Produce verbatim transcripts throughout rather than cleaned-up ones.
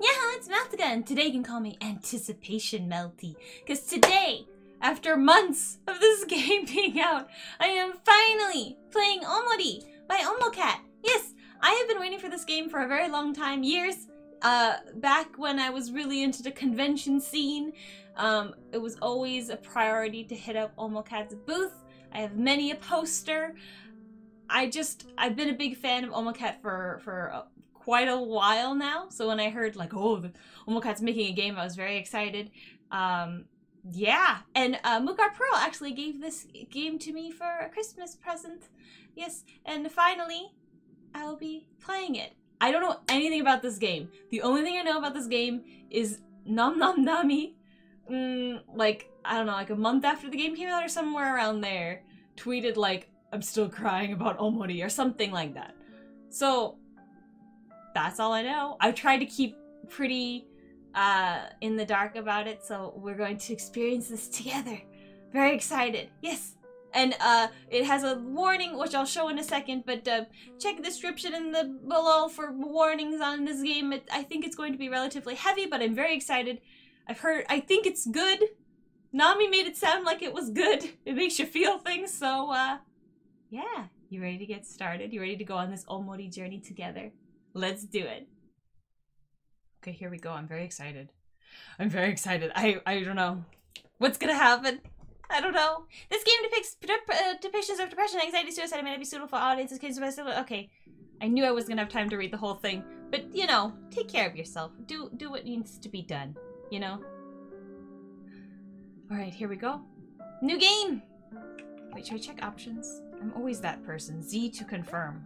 Yahoo, it's Meltica, and today you can call me Anticipation Melty. Because today, after months of this game being out, I am finally playing Omori by Omocat. Yes, I have been waiting for this game for a very long time, years. Uh, back when I was really into the convention scene, um, it was always a priority to hit up Omocat's booth. I have many a poster. I just, I've been a big fan of Omocat for, for uh, quite a while now. So when I heard like, oh, the Omocat's making a game, I was very excited. Um, yeah, and uh, Moogart Pro actually gave this game to me for a Christmas present. Yes, and finally, I'll be playing it. I don't know anything about this game. The only thing I know about this game is NamNamNami. Mm, like, I don't know, like a month after the game came out or somewhere around there, tweeted like, I'm still crying about Omori or something like that. So, that's all I know. I tried to keep pretty uh, in the dark about it, so we're going to experience this together. Very excited. Yes. And uh, it has a warning, which I'll show in a second, but uh, check the description in the below for warnings on this game. It, I think it's going to be relatively heavy, but I'm very excited. I've heard, I think it's good. Nami made it sound like it was good. It makes you feel things, so uh, yeah. You ready to get started? You ready to go on this Omori journey together? Let's do it. Okay, here we go. I'm very excited. I'm very excited. I, I don't know what's gonna happen. I don't know. This game depicts uh, depictions of depression, anxiety, suicide, and may not be suitable for audiences. Okay, I knew I was gonna have time to read the whole thing, but you know, take care of yourself. Do do what needs to be done. You know. All right, here we go. New game. Wait, should I check options? I'm always that person. Z to confirm.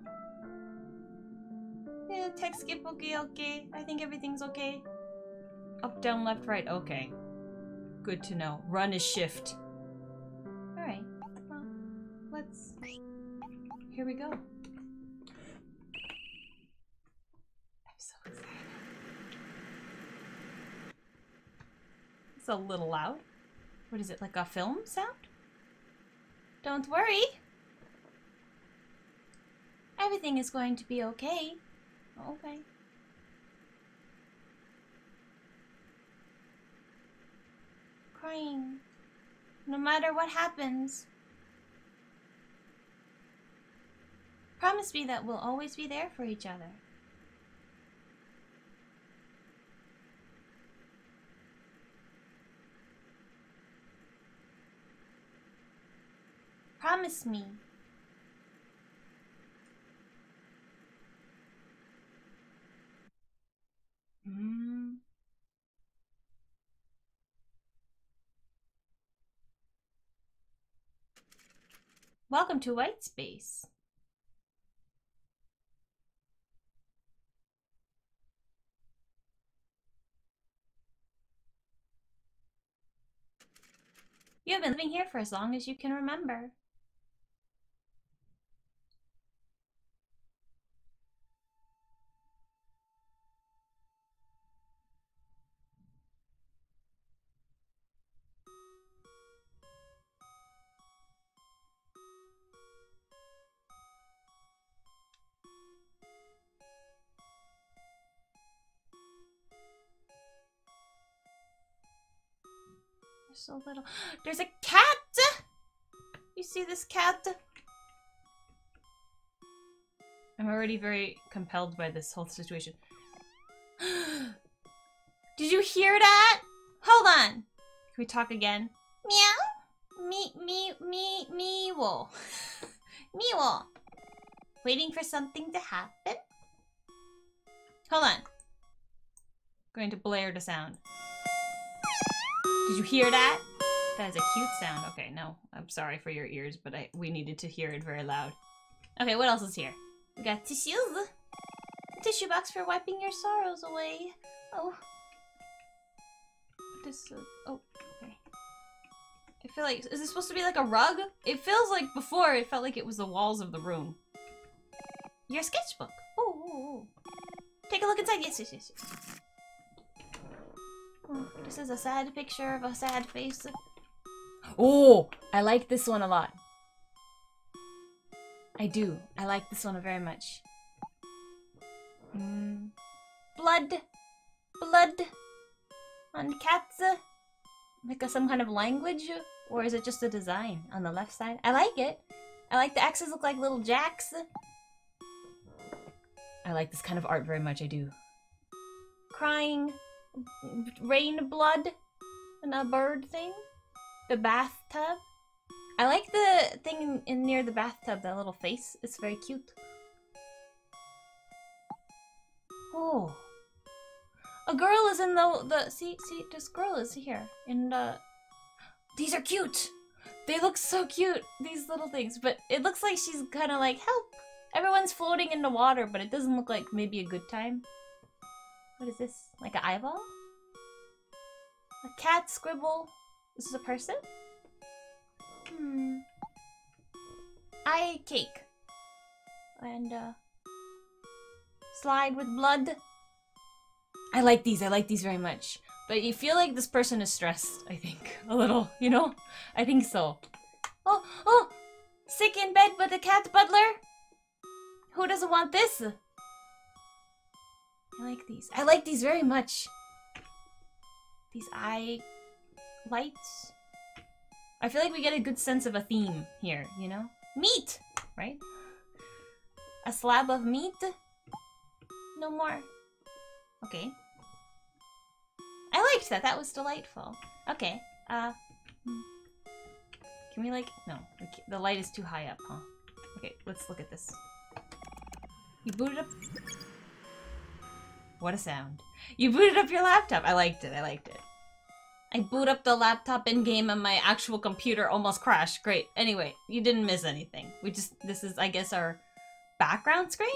Yeah, text skip. Okay, okay. I think everything's okay. Up, down, left, right. Okay. Good to know. Run is shift. Alright, well, let's... Here we go. I'm so excited. It's a little loud. What is it, like a film sound? Don't worry. Everything is going to be okay. Okay. Crying. No matter what happens. Promise me that we'll always be there for each other. Promise me. Mm. Welcome to White Space. You have been living here for as long as you can remember. So little. There's a cat! You see this cat? I'm already very compelled by this whole situation. Did you hear that? Hold on. Can we talk again? Meow? Me, me, me, me, woah. Me, woah. Waiting for something to happen? Hold on. I'm going to blare the sound. Did you hear that? That is a cute sound. Okay, no. I'm sorry for your ears, but I we needed to hear it very loud. Okay, what else is here? We got tissues. A tissue box for wiping your sorrows away. Oh. This is... Oh, okay. I feel like... Is this supposed to be like a rug? It feels like before it felt like it was the walls of the room. Your sketchbook. Oh, oh, oh. Take a look inside. Yes, yes, yes, yes. Oh, this is a sad picture of a sad face. Oh, I like this one a lot. I do. I like this one very much. Mm. Blood. blood on cats? Like a, some kind of language? Or is it just a design on the left side? I like it. I like the X's look like little jacks. I like this kind of art very much, I do. Crying rain blood and a bird thing. The bathtub. I like the thing in near the bathtub, that little face. It's very cute. Oh. A girl is in the... the see, see, this girl is here. In the... These are cute! They look so cute, these little things. But it looks like she's kind of like, help! Everyone's floating in the water, but it doesn't look like maybe a good time. What is this? Like an eyeball? A cat scribble. This is a person? Hmm. Eye cake. And, uh... slide with blood. I like these. I like these very much. But you feel like this person is stressed, I think. A little, you know? I think so. Oh! Oh! Sick in bed with a cat butler? Who doesn't want this? I like these. I like these very much. These eye... lights? I feel like we get a good sense of a theme here, you know? Meat! Right? A slab of meat? No more. Okay. I liked that. That was delightful. Okay. Uh... Can we like... No. We the light is too high up, huh? Okay, let's look at this. You booted up... What a sound. You booted up your laptop! I liked it. I liked it. I boot up the laptop in-game and my actual computer almost crashed. Great. Anyway, you didn't miss anything. We just... This is, I guess, our background screen?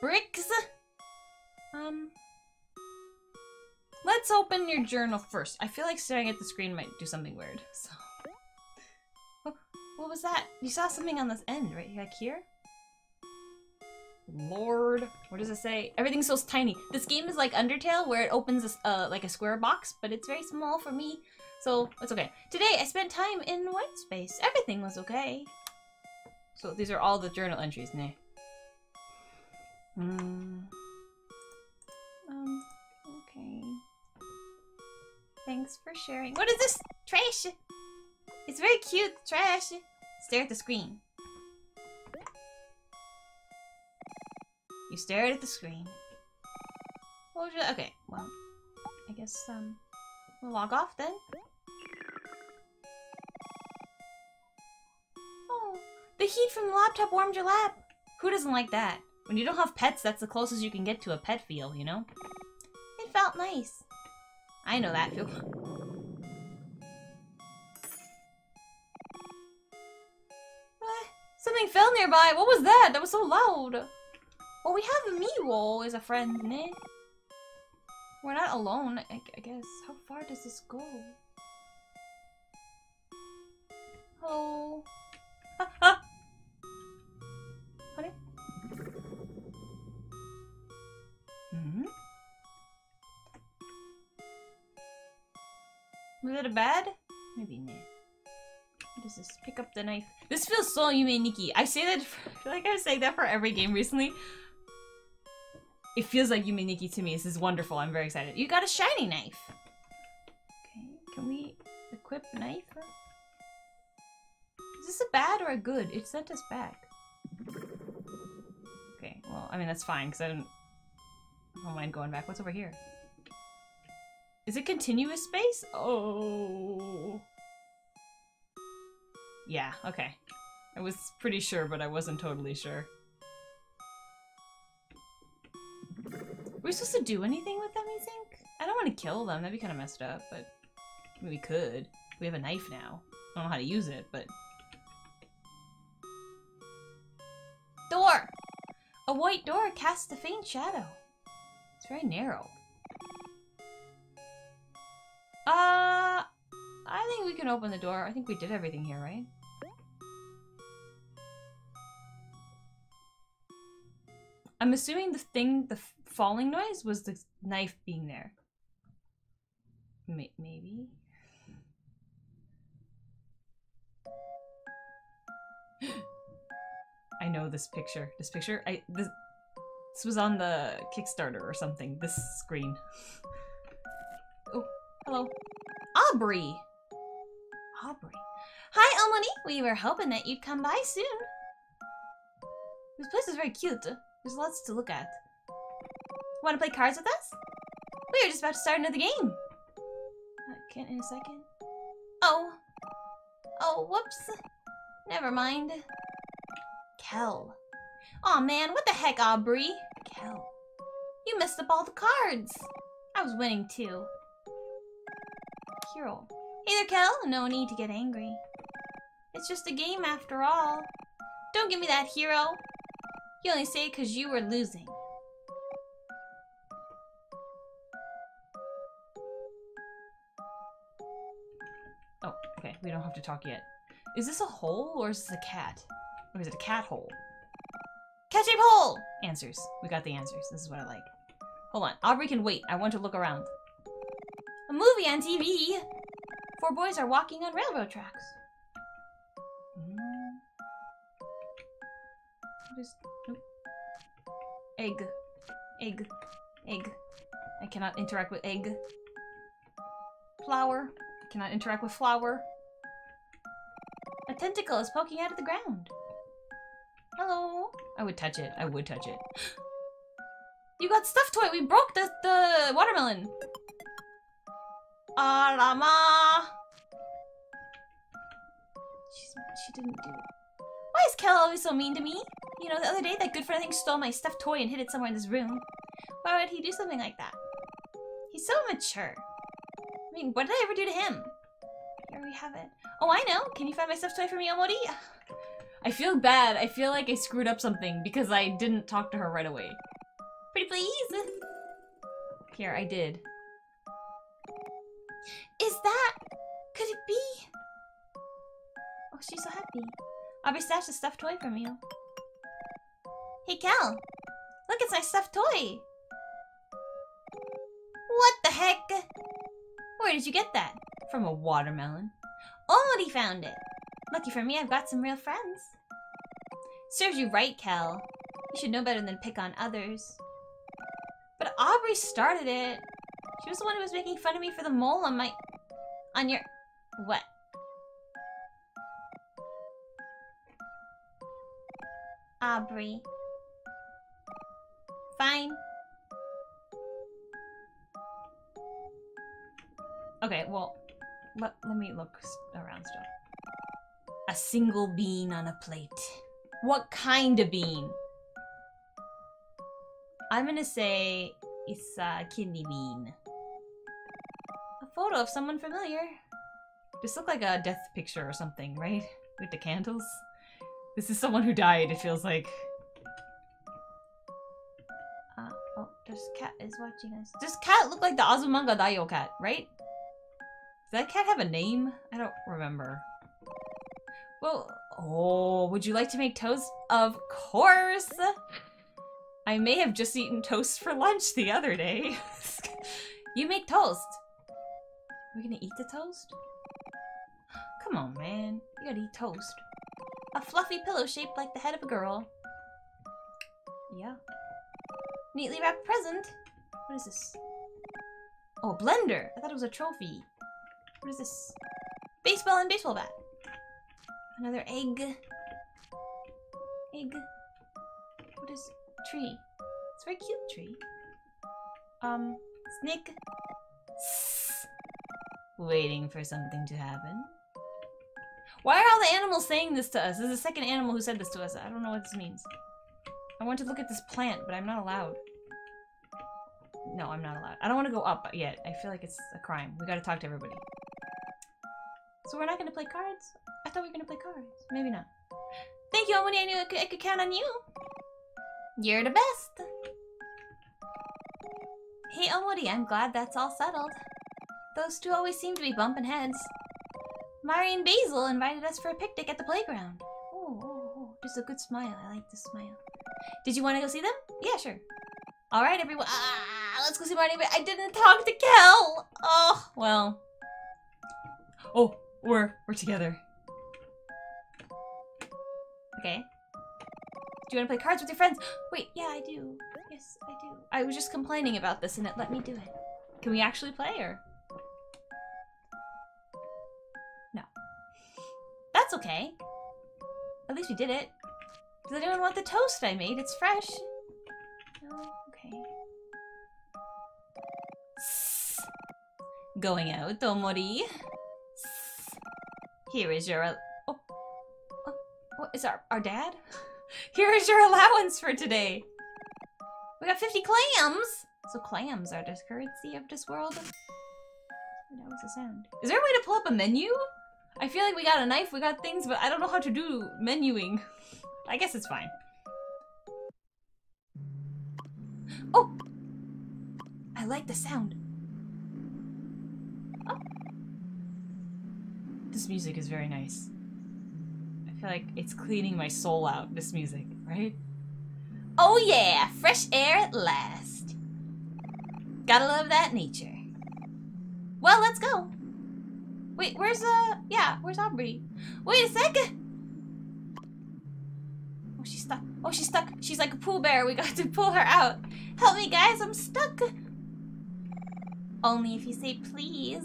Bricks? Um... Let's open your journal first. I feel like staring at the screen might do something weird, so... Oh, what was that? You saw something on this end, right? Like here? Lord. What does it say? Everything's so tiny. This game is like Undertale, where it opens a, uh, like a square box, but it's very small for me, so it's okay. Today, I spent time in white space. Everything was okay. So these are all the journal entries, nay. Hmm... Um... Okay... Thanks for sharing. What is this? Trash! It's very cute, trash! Stare at the screen. You stared at the screen. What was your... Okay, well... I guess, um... we'll log off then. Oh! The heat from the laptop warmed your lap! Who doesn't like that? When you don't have pets, that's the closest you can get to a pet feel, you know? It felt nice. I know that feel. Uh, something fell nearby. What was that? That was so loud. Well, we have Miwo as a friend, né? We're not alone, I, I guess. How far does this go? Hello. Ah, ah. Honey? Mm-hmm. Was that a bad? Maybe not. What is this? Pick up the knife. This feels so Yume Nikki. I say that for, I feel like I'm saying that for every game recently. It feels like Yume Nikki to me. This is wonderful. I'm very excited. You got a shiny knife! Okay, can we equip knife? Is this a bad or a good? It sent us back. Okay, well, I mean that's fine because I don't, I don't mind going back. What's over here? Is it continuous space? Oh. Yeah, okay. I was pretty sure, but I wasn't totally sure. Were we supposed to do anything with them, I think? I don't want to kill them, that'd be kind of messed up, but... I mean, we could. We have a knife now. I don't know how to use it, but... Door! A white door casts a faint shadow. It's very narrow. Uh, I think we can open the door. I think we did everything here, right? I'm assuming the thing, the falling noise, was the knife being there. M maybe? I know this picture. This picture? I- this, this was on the Kickstarter or something. This screen. Hello. Aubrey. Aubrey. Hi, Omori. We were hoping that you'd come by soon. This place is very cute. There's lots to look at. Want to play cards with us? We were just about to start another game. I can't in a second. Oh. Oh, whoops. Never mind. Kel. Aw, man, what the heck, Aubrey? Kel. You messed up all the cards. I was winning, too. Hero. Hey there, Kel. No need to get angry. It's just a game, after all. Don't give me that, Hero. You only say it because you were losing. Oh, okay. We don't have to talk yet. Is this a hole or is this a cat? Or is it a cat hole? Cat-shaped hole! Answers. We got the answers. This is what I like. Hold on. Aubrey can wait. I want to look around. A movie on T V! Four boys are walking on railroad tracks. Mm. What is... Nope. Egg. Egg. Egg. I cannot interact with egg. Flower. Cannot interact with flower. A tentacle is poking out of the ground. Hello. I would touch it. I would touch it. You got stuffed toy. We broke the, the watermelon. Arama. She's, she didn't do it. Why is Kel always so mean to me? You know, the other day that good for nothing stole my stuffed toy and hid it somewhere in this room. Why would he do something like that? He's so mature. I mean, what did I ever do to him? Here we have it. Oh, I know. Can you find my stuffed toy for me, Omori? I feel bad. I feel like I screwed up something because I didn't talk to her right away. Pretty please! Here, I did. Is that... Could it be? Oh, she's so happy. Aubrey stashed a stuffed toy from you. Hey, Kel! Look, it's my stuffed toy! What the heck? Where did you get that? From a watermelon. Omori found it! Lucky for me, I've got some real friends. Serves you right, Kel. You should know better than pick on others. But Aubrey started it. She was the one who was making fun of me for the mole on my... On your... What? Aubrey. Fine. Okay, well... Let, let me look around still. A single bean on a plate. What kind of bean? I'm gonna say it's a kidney bean. A photo of someone familiar. This looks like a death picture or something, right? With the candles? This is someone who died, it feels like. Uh, oh, this cat is watching us. This cat looked like the Azumanga Daioh cat, right? Does that cat have a name? I don't remember. Well, oh, would you like to make toast? Of course! I may have just eaten toast for lunch the other day. You make toast. Are we gonna eat the toast? Come on, man. You gotta eat toast. A fluffy pillow shaped like the head of a girl. Yeah. Neatly wrapped present. What is this? Oh, a blender! I thought it was a trophy. What is this? Baseball and baseball bat. Another egg. Egg. What is it? Tree? It's a very cute tree. Um, snake. Sss. Waiting for something to happen. Why are all the animals saying this to us? This is the second animal who said this to us. I don't know what this means. I want to look at this plant, but I'm not allowed. No, I'm not allowed. I don't want to go up yet. I feel like it's a crime. We gotta talk to everybody. So we're not gonna play cards? I thought we were gonna play cards. Maybe not. Thank you, Omori. I knew I could, I could count on you. You're the best. Hey, Omori. I'm glad that's all settled. Those two always seem to be bumping heads. Mari and Basil invited us for a picnic at the playground. Oh, oh, oh. Just a good smile. I like this smile. Did you want to go see them? Yeah, sure. All right, everyone. Ah, let's go see Mari. I didn't talk to Kel. Oh, well. Oh, we're we're together. Okay. Do you want to play cards with your friends? Wait, yeah, I do. Yes, I do. I was just complaining about this and it let me do it. Can we actually play or? okay. At least we did it. Does anyone want the toast I made? It's fresh. No? Okay. Sss. Going out, Omori. Sss. Here is your... Oh. Oh. What is our... our dad? Here is your allowance for today. We got fifty clams! So clams are the currency of this world. That was a sound. Is there a way to pull up a menu? I feel like we got a knife, we got things, but I don't know how to do menuing. I guess it's fine. Oh! I like the sound. Oh. This music is very nice. I feel like it's cleaning my soul out, this music, right? Oh yeah! Fresh air at last. Gotta love that nature. Well, let's go. Wait, where's, uh, yeah, where's Aubrey? Wait a sec! Oh, she's stuck. Oh, she's stuck. She's like a Pooh Bear. We got to pull her out. Help me, guys. I'm stuck. Only if you say please.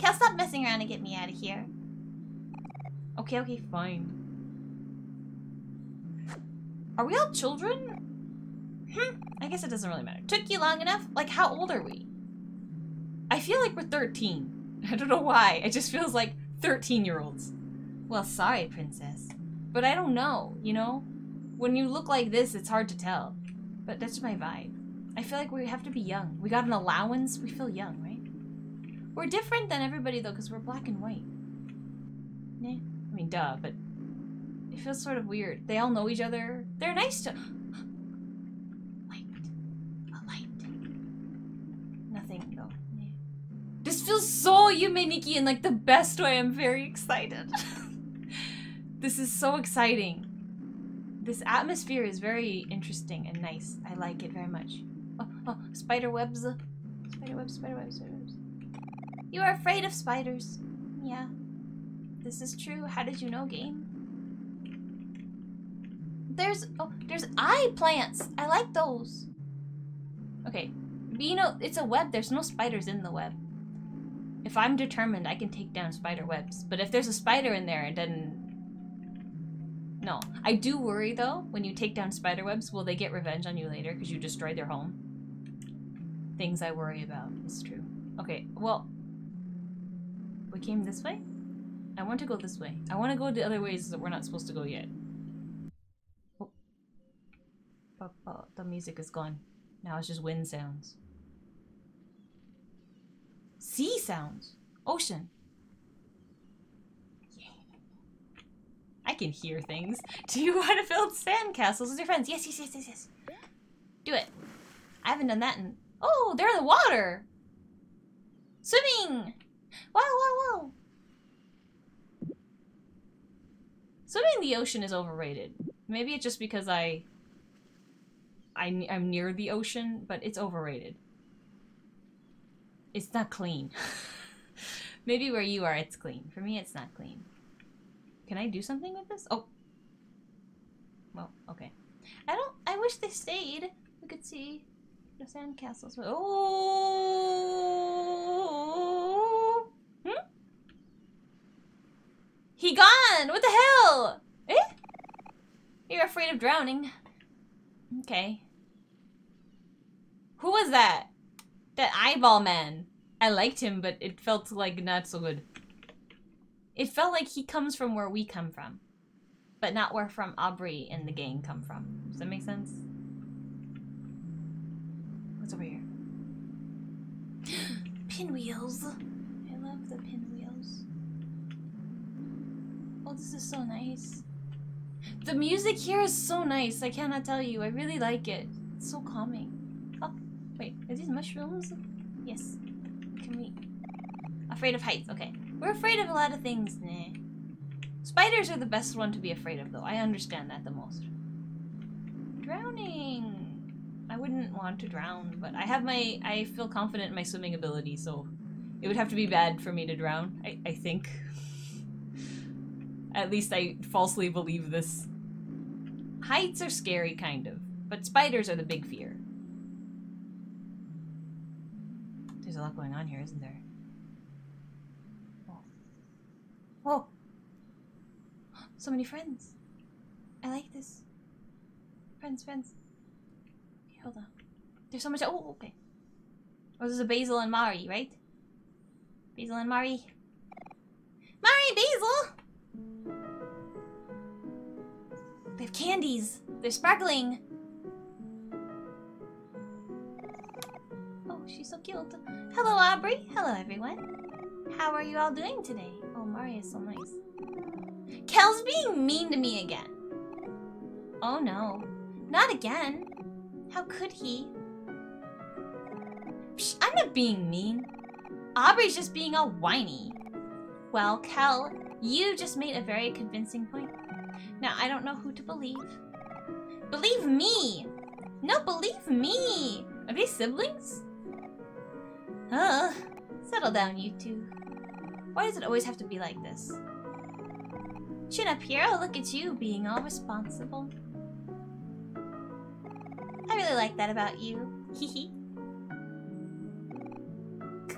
Kel, stop messing around and get me out of here. Okay, okay, fine. Are we all children? Hmm. I guess it doesn't really matter. Took you long enough? Like, how old are we? I feel like we're thirteen. I don't know why. It just feels like thirteen-year-olds. Well, sorry, princess. But I don't know, you know? When you look like this, it's hard to tell. But that's my vibe. I feel like we have to be young. We got an allowance. We feel young, right? We're different than everybody, though, because we're black and white. Nah. I mean, duh, but... it feels sort of weird. They all know each other. They're nice to... light. A light. Nothing, though. This feels so Yume Nikki in like the best way. I'm very excited. This is so exciting. This atmosphere is very interesting and nice. I like it very much. Oh, oh, spider webs. Spider webs, spider webs, spider webs. You are afraid of spiders. Yeah. This is true. How did you know, game? There's, oh, there's eye plants. I like those. Okay. But you know, it's a web. There's no spiders in the web. If I'm determined, I can take down spider webs. But if there's a spider in there, then... no. I do worry, though, when you take down spider webs, will they get revenge on you later because you destroyed their home? Things I worry about. It's true. Okay, well... we came this way? I want to go this way. I want to go the other ways that we're not supposed to go yet. Oh. Oh, oh, the music is gone. Now it's just wind sounds. Sea sounds. Ocean. Yeah. I can hear things. Do you want to build sandcastles with your friends? Yes, yes, yes, yes, yes. Do it. I haven't done that in... oh, they're in the water. Swimming. Wow, wow, wow. Swimming in the ocean is overrated. Maybe it's just because I... I I'm near the ocean, but it's overrated. It's not clean. Maybe where you are, it's clean. For me, it's not clean. Can I do something with this? Oh. Well, okay. I don't... I wish they stayed. We could see the sandcastles. Oh! Hmm? He gone! What the hell? Eh? You're afraid of drowning. Okay. Who was that? That eyeball man. I liked him, but it felt like not so good. It felt like he comes from where we come from. But not where from Aubrey and the gang come from. Does that make sense? What's over here? Pinwheels. I love the pinwheels. Oh, this is so nice. The music here is so nice. I cannot tell you. I really like it. It's so calming. Wait, are these mushrooms? Yes. Can we... afraid of heights, okay. We're afraid of a lot of things, nah. Spiders are the best one to be afraid of, though. I understand that the most. Drowning! I wouldn't want to drown, but I have my... I feel confident in my swimming ability, so... it would have to be bad for me to drown, I, I think. At least I falsely believe this. Heights are scary, kind of. But spiders are the big fear. There's a lot going on here, isn't there? Oh. Oh! So many friends. I like this. Friends, friends. Okay, hold on. There's so much. Oh, okay. Oh, this is Basil and Mari, right? Basil and Mari. Mari, Basil! They have candies. They're sparkling. Oh, she's so cute. Hello, Aubrey. Hello, everyone. How are you all doing today? Oh, Mari is so nice. Kel's being mean to me again. Oh no. Not again. How could he? Psh, I'm not being mean. Aubrey's just being all whiny. Well, Kel, you just made a very convincing point. Now, I don't know who to believe. Believe me! No, believe me! Are they siblings? Ugh. Settle down, you two. Why does it always have to be like this? Chin up, Hero. Look at you, being all responsible. I really like that about you. Hehe.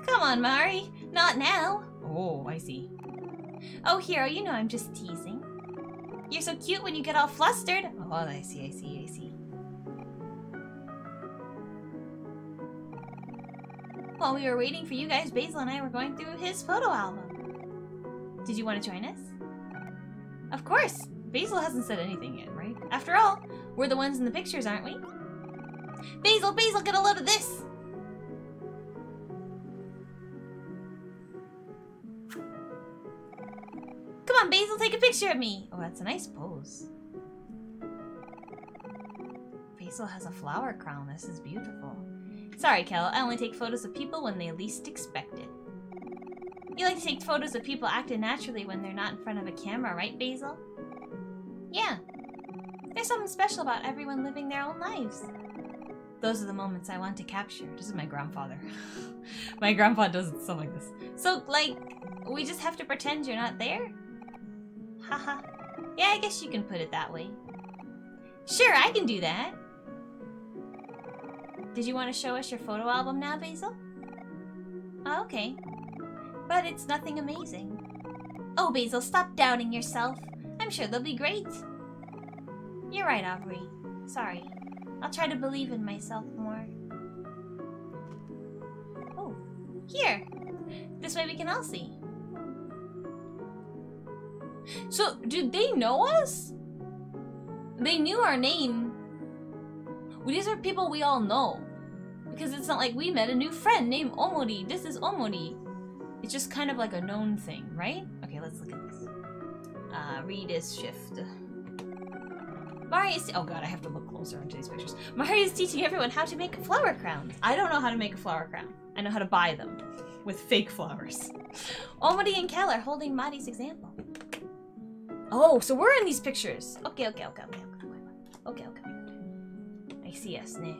Come on, Mari. Not now. Oh, I see. Oh, Hero, you know I'm just teasing. You're so cute when you get all flustered. Oh, I see, I see, I see. While we were waiting for you guys, Basil and I were going through his photo album. Did you want to join us? Of course! Basil hasn't said anything yet, right? After all, we're the ones in the pictures, aren't we? Basil, Basil, get a load of this! Come on, Basil, take a picture of me! Oh, that's a nice pose. Basil has a flower crown. This is beautiful. Sorry, Kel, I only take photos of people when they least expect it. You like to take photos of people acting naturally when they're not in front of a camera, right, Basil? Yeah. There's something special about everyone living their own lives. Those are the moments I want to capture. This is my grandfather. My grandpa does stuff like this. So, like, we just have to pretend you're not there? Haha. Yeah, I guess you can put it that way. Sure, I can do that. Did you want to show us your photo album now, Basil? Oh, okay. But it's nothing amazing. Oh, Basil, stop doubting yourself. I'm sure they'll be great. You're right, Aubrey. Sorry. I'll try to believe in myself more. Oh, here. This way we can all see. So, did they know us? They knew our name. Well, these are people we all know. Because it's not like we met a new friend named Omori. This is Omori. It's just kind of like a known thing, right? Okay, let's look at this. Uh, read is shift. Mari is... Oh god, I have to look closer into these pictures. Mari is teaching everyone how to make flower crowns. I don't know how to make a flower crown. I know how to buy them. With fake flowers. Omori and Kel are holding Mari's example. Oh, so we're in these pictures. Okay, okay, okay, okay. Okay, okay, okay. I see us now.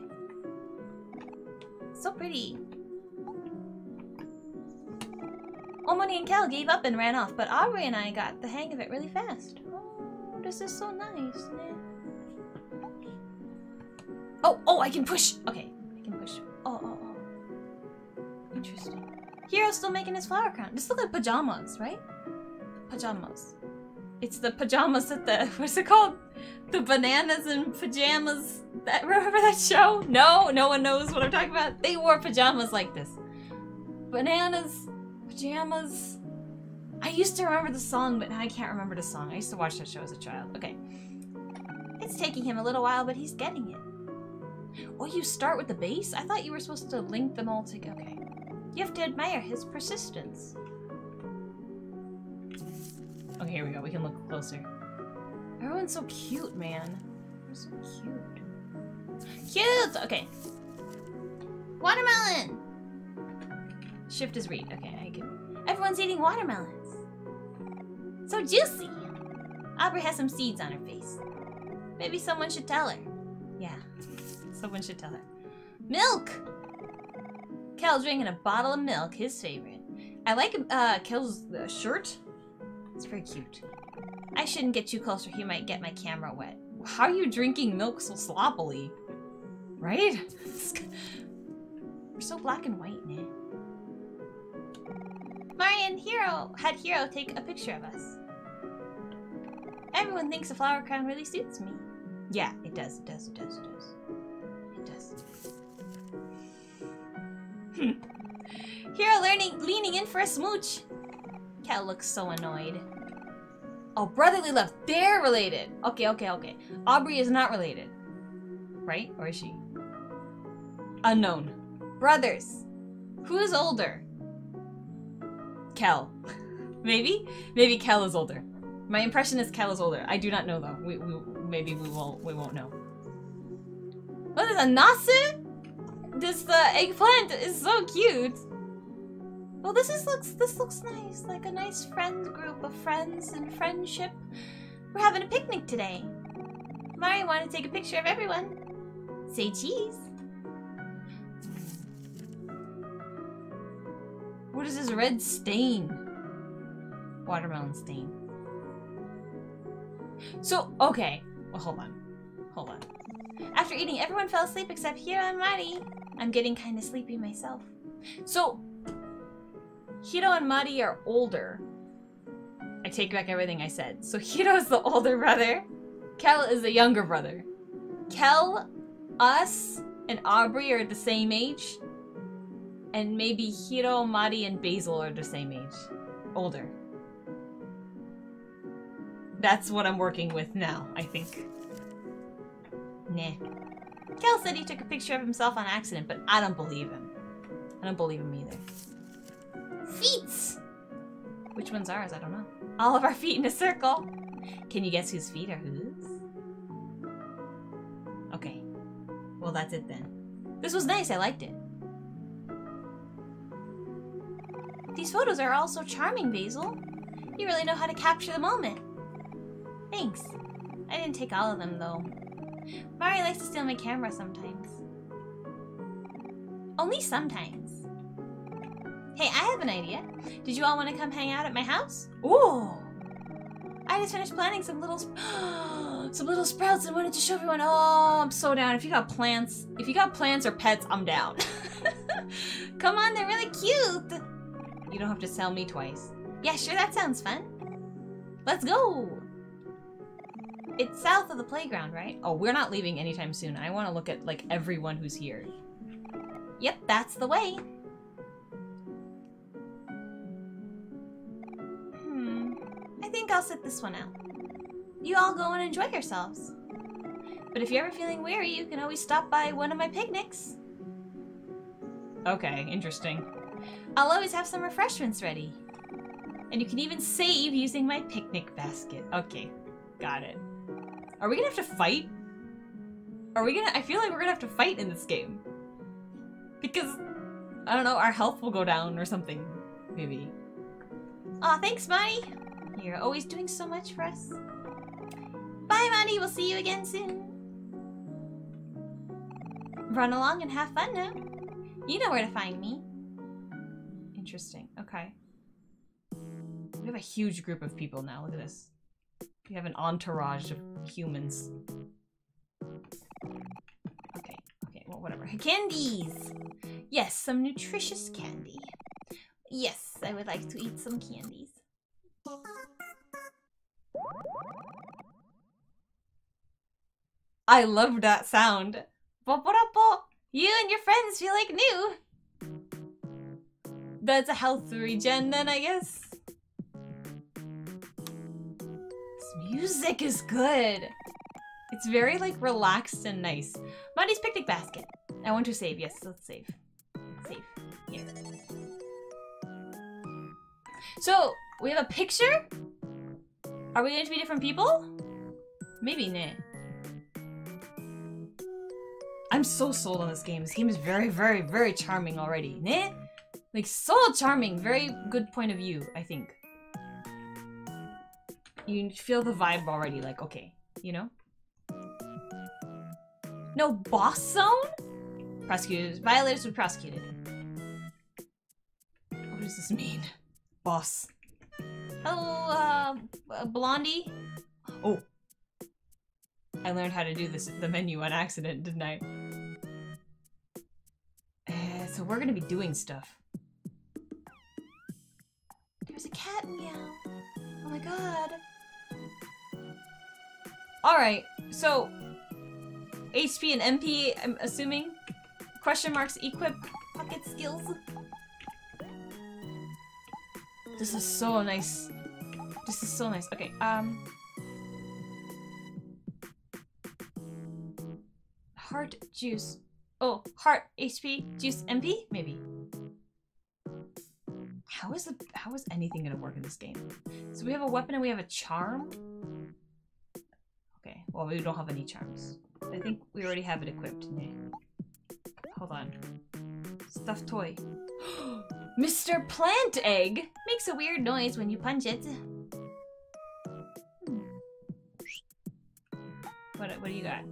So pretty. Omori and Kel gave up and ran off, but Aubrey and I got the hang of it really fast. Oh, this is so nice. Oh, oh, I can push! Okay, I can push. Oh, oh, oh. Interesting. Hero's still making his flower crown. Just look at pajamas, right? Pajamas. It's the pajamas at the... What's it called? The Bananas in Pajamas. That, remember that show? No, no one knows what I'm talking about. They wore pajamas like this. Bananas... Pajamas. I used to remember the song, but now I can't remember the song. I used to watch that show as a child. Okay. It's taking him a little while, but he's getting it. Oh, you start with the bass? I thought you were supposed to link them all together. Okay. You have to admire his persistence. Okay, here we go. We can look closer. Everyone's so cute, man. They're so cute. Cute! Okay. Watermelon! Shift is read. Okay, I can. Everyone's eating watermelons. So juicy. Aubrey has some seeds on her face. Maybe someone should tell her. Yeah, someone should tell her. Milk. Kel's drinking a bottle of milk, his favorite. I like uh, Kel's uh, shirt. It's very cute. I shouldn't get too close, or he might get my camera wet. How are you drinking milk so sloppily? Right? We're so black and white, man. Mari and Hero had Hero take a picture of us. Everyone thinks the flower crown really suits me. Yeah, it does, it does, it does, it does. It does. Hmm. Hero learning, leaning in for a smooch. Kel looks so annoyed. Oh, brotherly love. They're related. Okay, okay, okay. Aubrey is not related. Right? Or is she? Unknown. Brothers. Who's older? Kel. Maybe? Maybe Kel is older. My impression is Kel is older. I do not know though. We, we maybe we won't we won't know. What is a nasu? This the uh, eggplant is so cute. Well, this is looks this looks nice, like a nice friend group of friends and friendship. We're having a picnic today. Mari wanted to take a picture of everyone. Say cheese. What is this red stain? Watermelon stain. So, okay. Well, hold on. Hold on. After eating, everyone fell asleep except Hiro and Mari. I'm getting kind of sleepy myself. So, Hiro and Mari are older. I take back everything I said. So, Hiro is the older brother. Kel is the younger brother. Kel, us, and Aubrey are the same age. And maybe Hiro, Mari, and Basil are the same age. Older. That's what I'm working with now, I think. Nah. Kel said he took a picture of himself on accident, but I don't believe him. I don't believe him either. Feet! Which one's ours? I don't know. All of our feet in a circle. Can you guess whose feet are whose? Okay. Well, that's it then. This was nice. I liked it. These photos are all so charming, Basil. You really know how to capture the moment. Thanks. I didn't take all of them, though. Mari likes to steal my camera sometimes. Only sometimes. Hey, I have an idea. Did you all want to come hang out at my house? Ooh! I just finished planting some little sp some little sprouts and wanted to show everyone. Oh, I'm so down. If you got plants, if you got plants or pets, I'm down. Come on, they're really cute. You don't have to sell me twice. Yeah, sure, that sounds fun. Let's go! It's south of the playground, right? Oh, we're not leaving anytime soon. I want to look at, like, everyone who's here. Yep, that's the way. Hmm. I think I'll sit this one out. You all go and enjoy yourselves. But if you're ever feeling weary, you can always stop by one of my picnics. Okay, interesting. I'll always have some refreshments ready. And you can even save using my picnic basket. Okay, got it. Are we gonna have to fight? Are we gonna- I feel like we're gonna have to fight in this game. Because, I don't know, our health will go down or something. Maybe. Aw, thanks, Mari! You're always doing so much for us. Bye, Mari! We'll see you again soon! Run along and have fun now. You know where to find me. Interesting. Okay. We have a huge group of people now. Look at this. We have an entourage of humans. Okay. Okay. Well, whatever. Candies! Yes, some nutritious candy. Yes, I would like to eat some candies. I love that sound. Boporapo! You and your friends feel like new! That's a health regen then, I guess. This music is good. It's very, like, relaxed and nice. Madi's picnic basket. I want to save. Yes, let's save. Let's save. Yeah. So, we have a picture? Are we going to be different people? Maybe not. I'm so sold on this game. This game is very, very, very charming already. Nah? Like, so charming. Very good point of view, I think. You feel the vibe already, like, okay. You know? No boss zone? Prosecutors. Violators were prosecuted. What does this mean? Boss. Hello, uh, Blondie? Oh. I learned how to do this the menu on accident, didn't I? Uh, so we're gonna be doing stuff. There's a cat meow. Oh my god. Alright, so... H P and M P, I'm assuming? Question marks, equip, pocket skills? This is so nice. This is so nice. Okay, um... heart, juice. Oh, heart, H P, juice, M P? Maybe. How is the how is anything gonna work in this game? So we have a weapon and we have a charm? Okay, well we don't have any charms. I think we already have it equipped. Hold on. Stuffed toy. Mister Plant Egg! Makes a weird noise when you punch it. Hmm. What what do you got?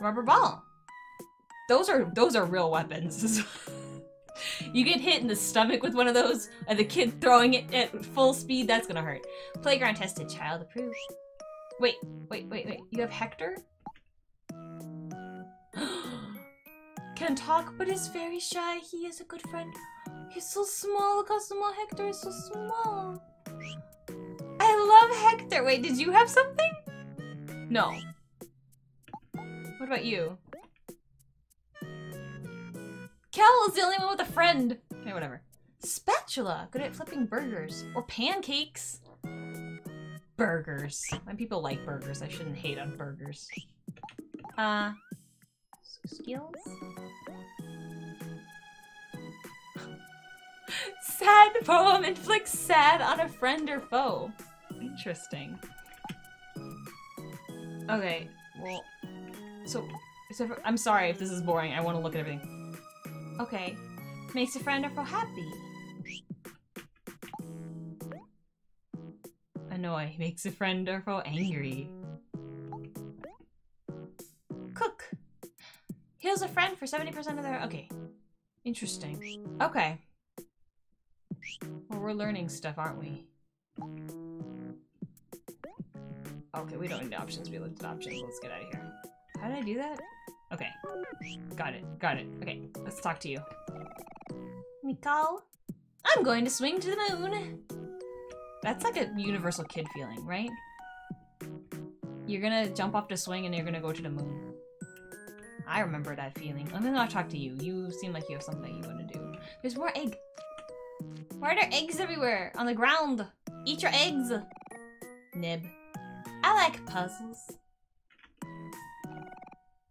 Rubber ball. Those are those are real weapons. You get hit in the stomach with one of those, and the kid throwing it at full speed, that's gonna hurt. Playground tested, child approved. Wait, wait, wait, wait. You have Hector? Can talk, but is very shy. He is a good friend. He's so small, Cosmo. Hector is so small. I love Hector. Wait, did you have something? No. What about you? Kel is the only one with a friend! Okay, whatever. Spatula! Good at flipping burgers. Or pancakes! Burgers. My people like burgers. I shouldn't hate on burgers. Uh... Skills? Sad poem inflicts sad on a friend or foe. Interesting. Okay, well... So... so for, I'm sorry if this is boring. I want to look at everything. Okay. Makes a friend or foe happy. Annoy. Makes a friend or foe angry. Cook. Heals a friend for seventy percent of their- okay. Interesting. Okay. Well, we're learning stuff, aren't we? Okay, we don't need options. We looked at options. Let's get out of here. How did I do that? Okay. Got it. Got it. Okay. Let's talk to you. Mikal? I'm going to swing to the moon! That's like a universal kid feeling, right? You're gonna jump off the swing and you're gonna go to the moon. I remember that feeling. I'm gonna talk to you. You seem like you have something you want to do. There's more egg! Why are there eggs everywhere? On the ground! Eat your eggs! Nib. I like puzzles.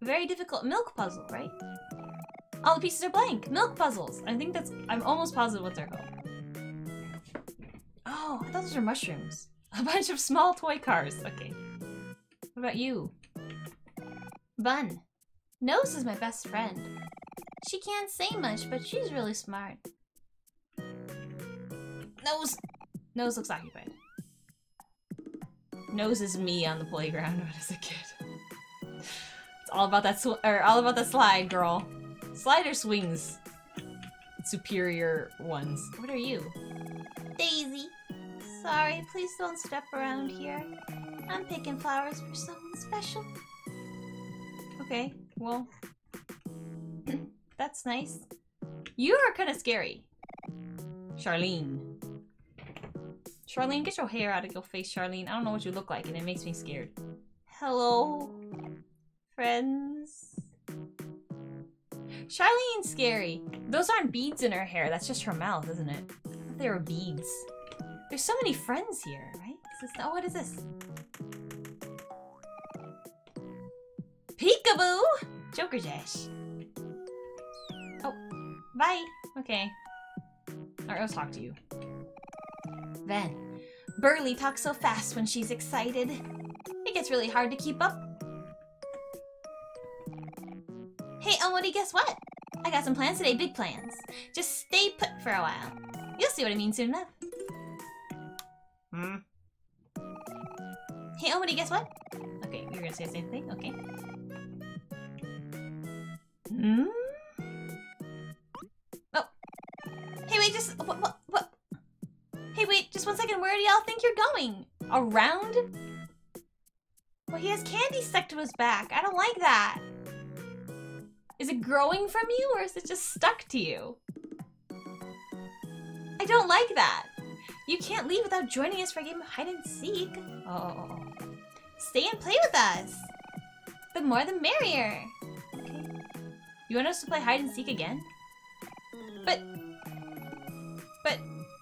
Very difficult milk puzzle, right? All the pieces are blank. Milk puzzles. I think that's. I'm almost positive what they're called. Oh, I thought those were mushrooms. A bunch of small toy cars. Okay. What about you? Bun. Nose is my best friend. She can't say much, but she's really smart. Nose. Nose looks occupied. Nose is me on the playground when I was a kid. It's all about that sw- or all about that slide, girl. Slide or swings? Superior ones. What are you? Daisy. Sorry, please don't step around here. I'm picking flowers for someone special. Okay, well... that's nice. You are kind of scary. Charlene. Charlene, get your hair out of your face, Charlene. I don't know what you look like and it makes me scared. Hello? Friends. Charlene's scary. Those aren't beads in her hair. That's just her mouth, isn't it? I thought they were beads. There's so many friends here, right? Is this, oh, what is this? Peekaboo! Joker Dash. Oh, bye. Okay. Alright, I'll talk to you. Then, Burly talks so fast when she's excited. It gets really hard to keep up. Hey, Omori, guess what? I got some plans today, big plans. Just stay put for a while. You'll see what I mean soon enough. Hmm? Hey, Omori, guess what? Okay, we were gonna say the same thing, okay. Hmm? Oh. Hey, wait, just... What, what, what? Hey, wait, just one second. Where do y'all think you're going? Around? Well, he has candy stuck to his back. I don't like that. Is it growing from you, or is it just stuck to you? I don't like that! You can't leave without joining us for a game of hide and seek! Oh, oh, oh. Stay and play with us. The more the merrier. Okay. You want us to play hide and seek again? But... But...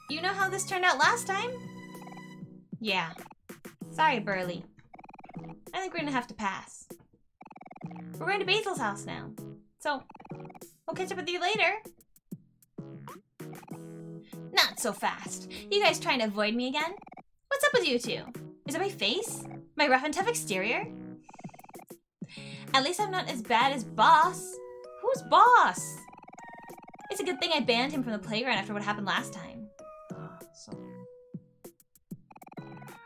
You know how this turned out last time? Yeah. Sorry, Burly. I think we're gonna have to pass. We're going to Basil's house now. So... We'll catch up with you later. Not so fast. You guys trying to avoid me again? What's up with you two? Is it my face? My rough and tough exterior? At least I'm not as bad as Boss. Who's Boss? It's a good thing I banned him from the playground after what happened last time. Oh, so...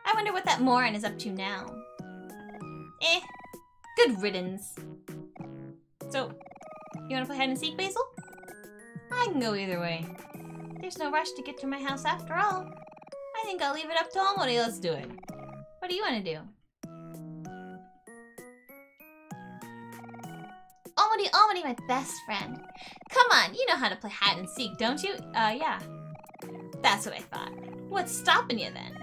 I wonder what that moron is up to now. Eh. Good riddance. So, you wanna play hide and seek, Basil? I can go either way. There's no rush to get to my house after all. I think I'll leave it up to Omori. Let's do it. What do you want to do? Omori, Omori, my best friend. Come on, you know how to play hide and seek, don't you? Uh, yeah. That's what I thought. What's stopping you then?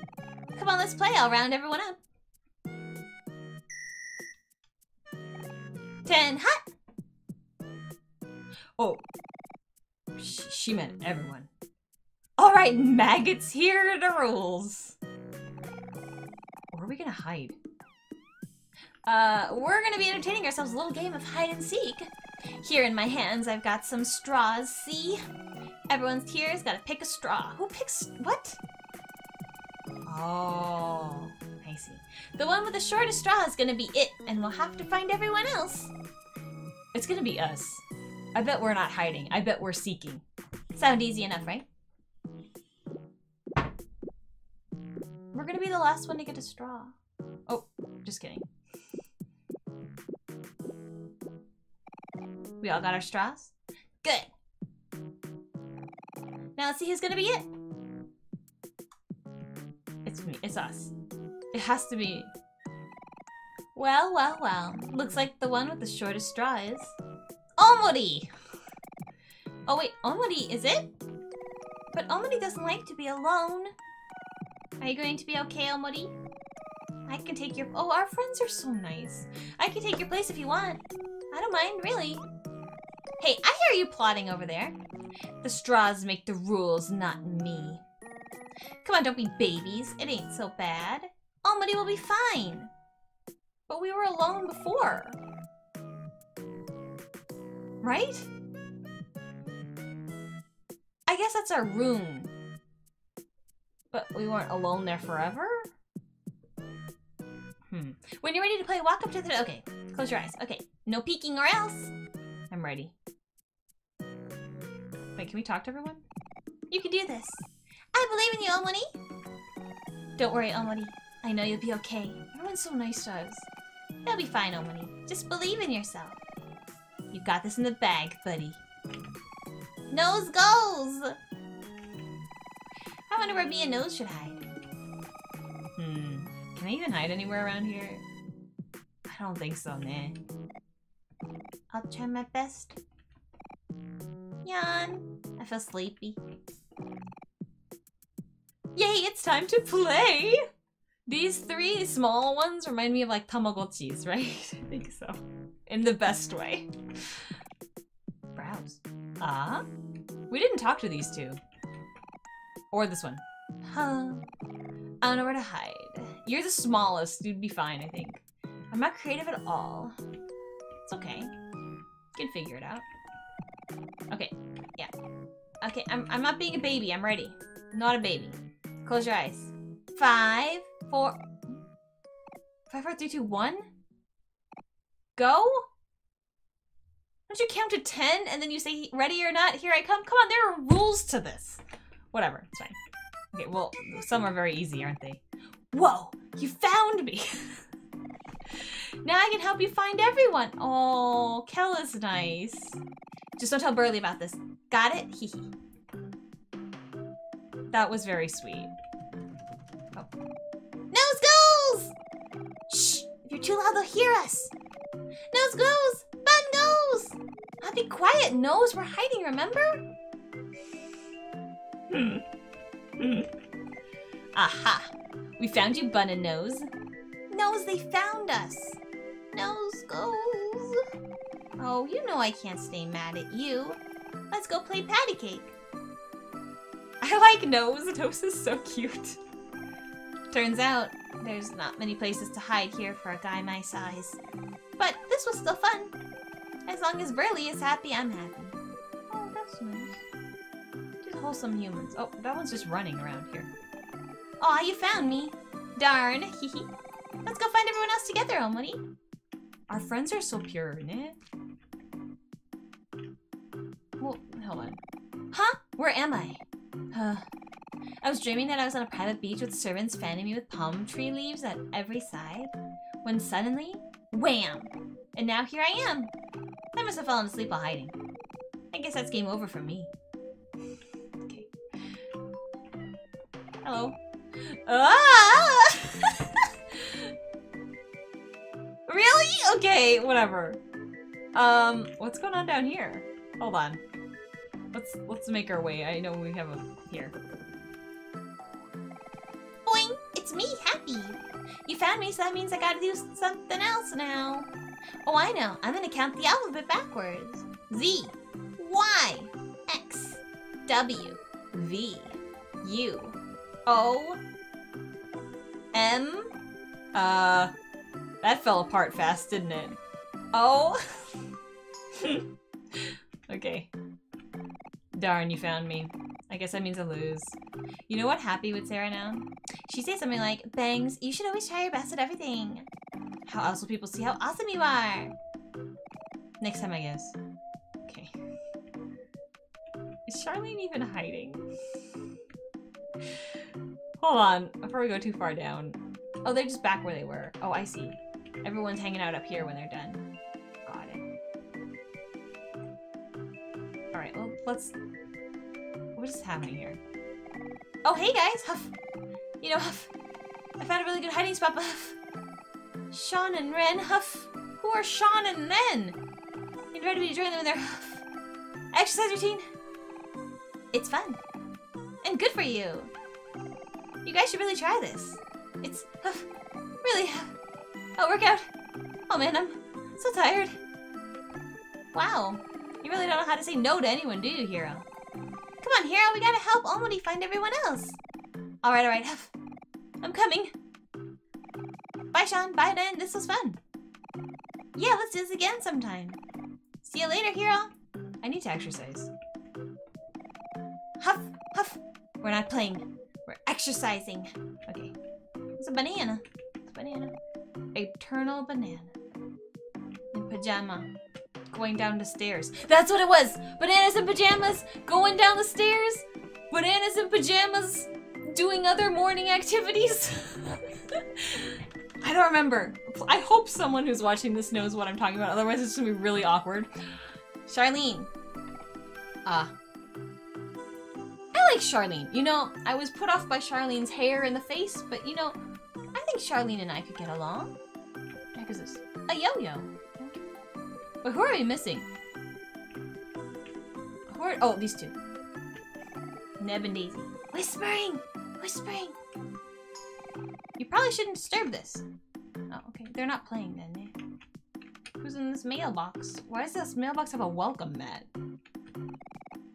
Come on, let's play. I'll round everyone up. Ten hot. Oh. Sh she meant everyone. Alright, maggots, here are the rules. Where are we gonna hide? Uh, we're gonna be entertaining ourselves a little game of hide and seek. Here in my hands, I've got some straws, see? Everyone's here has gotta pick a straw. Who picks what? Oh, I see. The one with the shortest straw is gonna be it, and we'll have to find everyone else. It's gonna be us. I bet we're not hiding. I bet we're seeking. Sound easy enough, right? We're gonna be the last one to get a straw. Oh, just kidding. We all got our straws? Good. Now let's see who's gonna be it. It's me. It's us. It has to be. Well, well, well. Looks like the one with the shortest straw is... Omori! Oh wait, Omori, is it? But Omori doesn't like to be alone. Are you going to be okay, Omori? I can take your- Oh, our friends are so nice. I can take your place if you want. I don't mind, really. Hey, I hear you plotting over there. The straws make the rules, not me. Come on, don't be babies. It ain't so bad. Omori will be fine. But we were alone before. Right? I guess that's our room. But we weren't alone there forever? Hmm. When you're ready to play, walk up to the... Okay, close your eyes. Okay, no peeking or else. I'm ready. Wait, can we talk to everyone? You can do this. I believe in you, Omori. Don't worry, Omori. I know you'll be okay. Everyone's so nice to us. You'll be fine, Omori. Just believe in yourself. You've got this in the bag, buddy. Nose goes! I wonder where me and Nose should hide. Hmm. Can I even hide anywhere around here? I don't think so, nah. I'll try my best. Yawn. I feel sleepy. Yay, it's time to play! These three small ones remind me of like Tamagotchis, right? I think so. In the best way. Browse. Ah? Uh, we didn't talk to these two. Or this one. Huh. I don't know where to hide. You're the smallest. You'd be fine, I think. I'm not creative at all. It's okay. Can figure it out. Okay. Yeah. Okay, I'm, I'm not being a baby. I'm ready. Not a baby. Close your eyes. Five, four... Five, four, three, two, one? Go? Don't you count to ten and then you say, ready or not, here I come? Come on, there are rules to this. Whatever, it's fine. Okay, well, some are very easy, aren't they? Whoa, you found me. Now I can help you find everyone. Oh, Kel is nice. Just don't tell Burly about this. Got it? Hee hee. That was very sweet. Oh. Nose goes! Shh, if you're too loud, they'll hear us. Nose goes! Bun goes! I'll be quiet, Nose. We're hiding, remember? Hmm. Hmm. Aha! We found you, Bun and Nose. Nose, they found us. Nose goes. Oh, you know I can't stay mad at you. Let's go play patty cake. I like Nose. Nose is so cute. Turns out, there's not many places to hide here for a guy my size. But this was still fun. As long as Burly is happy, I'm happy. Oh, that's nice. Just wholesome humans. Oh, that one's just running around here. Aw, you found me. Darn, hee hee. Let's go find everyone else together, Omori. Our friends are so pure, innit? Well, hold on. Huh? Where am I? Uh, I was dreaming that I was on a private beach with servants fanning me with palm tree leaves at every side. When suddenly, wham! And now here I am. I must have fallen asleep while hiding. I guess that's game over for me. Okay. Hello. Ah! Really? Okay, whatever. Um, what's going on down here? Hold on. Let's let's make our way. I know we have a here. Boing! It's me, Happy. You found me, so that means I gotta do something else now. Oh, I know. I'm gonna count the alphabet backwards. Z, Y, X, W, V, U, O, M. Uh, that fell apart fast, didn't it? O. Okay. Darn, you found me. I guess that means I lose. You know what Happy would say right now? She'd say something like, Bangs, you should always try your best at everything. How else will people see how awesome you are? Next time, I guess. Okay. Is Charlene even hiding? Hold on, before we go too far down. Oh, they're just back where they were. Oh, I see. Everyone's hanging out up here when they're done. Got it. Alright, well, let's... What is happening here? Oh, hey guys! Huff! You know, Huff, I found a really good hiding spot, but Huff! Sean and Ren, Huff! Who are Sean and Ren? You'd better be joining them in their Huff! Exercise routine! It's fun! And good for you! You guys should really try this. It's Huff! Really Huff! A workout! Oh man, I'm so tired! Wow! You really don't know how to say no to anyone, do you, Hero? Come on, Hero, we gotta help Omori find everyone else! Alright, alright, Huff. I'm coming. Bye, Sean. Bye, Dan. This was fun. Yeah, let's do this again sometime. See you later, Hero. I need to exercise. Huff, Huff. We're not playing. We're exercising. Okay. It's a banana. It's a banana. Eternal banana. In pajama. Going down the stairs. That's what it was! Bananas in pajamas! Going down the stairs! Bananas in pajamas! Doing other morning activities? I don't remember. I hope someone who's watching this knows what I'm talking about, otherwise it's gonna be really awkward. Charlene. Ah. Uh, I like Charlene. You know, I was put off by Charlene's hair and the face, but you know, I think Charlene and I could get along. What the heck is this? A yo-yo. But who are we missing? Who are- oh, these two. Neb and Daisy. Whispering! Whispering! You probably shouldn't disturb this. Oh, okay. They're not playing then, eh? Who's in this mailbox? Why does this mailbox have a welcome mat?